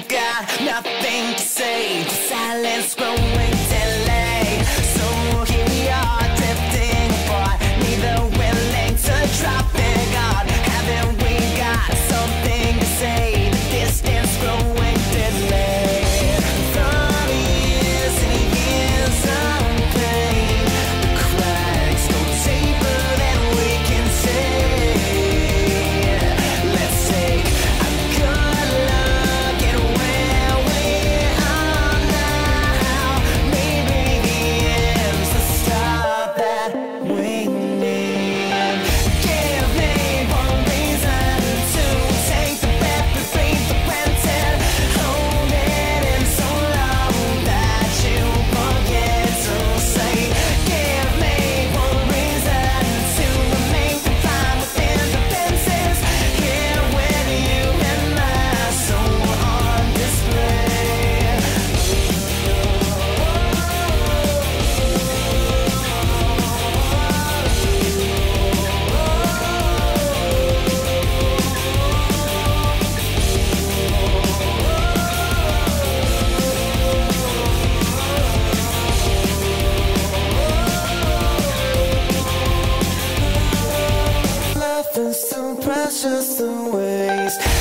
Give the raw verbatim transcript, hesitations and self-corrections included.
I've got nothing to say. The silence growing delay. So here we are, drifting apart, neither willing to drop their guard. Haven't we got something to say? The distance growing delay. From years and years of pain, the cracks go deeper than we can take. Let's take a good look at where we are now. Maybe the end's the star that we need. Give me one reason to take the bed between the granted. Hold it in so long that you forget to say. Give me one reason to remain confined within the fences. Here with you and my soul on display. Nothing's so precious to waste.